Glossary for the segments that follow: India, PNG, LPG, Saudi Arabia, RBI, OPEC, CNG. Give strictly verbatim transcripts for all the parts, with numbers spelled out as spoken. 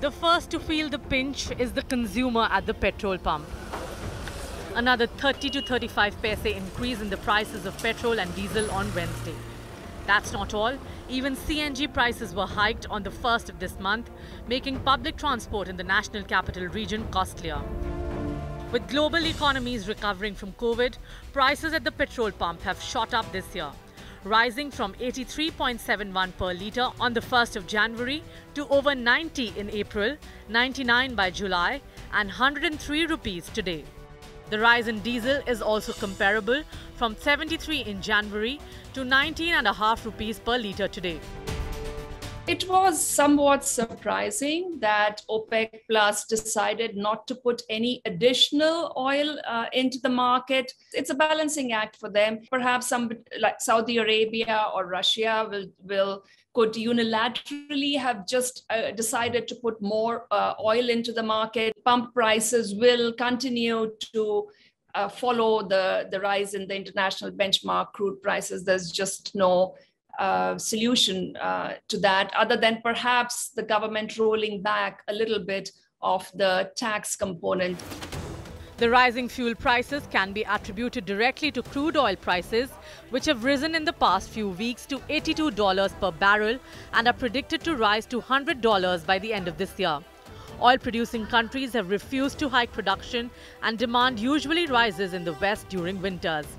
The first to feel the pinch is the consumer at the petrol pump. Another thirty to thirty-five paise increase in the prices of petrol and diesel on Wednesday. That's not all. Even C N G prices were hiked on the first of this month, making public transport in the National Capital Region costlier. With global economies recovering from COVID, prices at the petrol pump have shot up this year, rising from eighty-three point seven one per litre on the first of January to over ninety in April, ninety-nine by July and one hundred three rupees today. The rise in diesel is also comparable, from seventy-three in January to nineteen and a half rupees per litre today. It was somewhat surprising that OPEC Plus decided not to put any additional oil uh, into the market. It's a balancing act for them. Perhaps some like Saudi Arabia or Russia will, will could unilaterally have just uh, decided to put more uh, oil into the market. Pump prices will continue to uh, follow the, the rise in the international benchmark crude prices. There's just no Uh, solution uh, to that, other than perhaps the government rolling back a little bit of the tax component. The rising fuel prices can be attributed directly to crude oil prices, which have risen in the past few weeks to eighty-two dollars per barrel and are predicted to rise to one hundred dollars by the end of this year. Oil-producing countries have refused to hike production, and demand usually rises in the West during winters.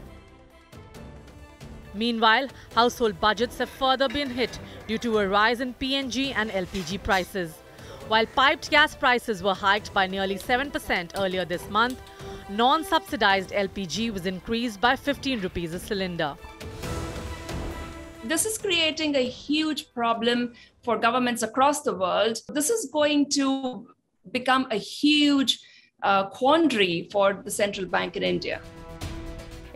Meanwhile, household budgets have further been hit due to a rise in P N G and L P G prices. While piped gas prices were hiked by nearly seven percent earlier this month, non-subsidized L P G was increased by fifteen rupees a cylinder. This is creating a huge problem for governments across the world. This is going to become a huge uh, quandary for the central bank in India.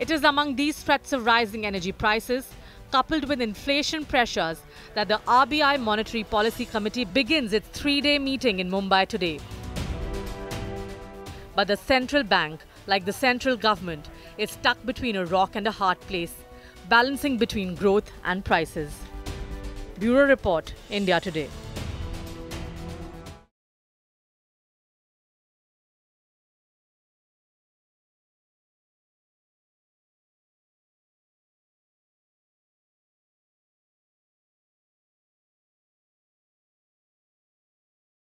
It is among these threats of rising energy prices, coupled with inflation pressures, that the R B I Monetary Policy Committee begins its three-day meeting in Mumbai today. But the central bank, like the central government, is stuck between a rock and a hard place, balancing between growth and prices. Bureau Report, India Today.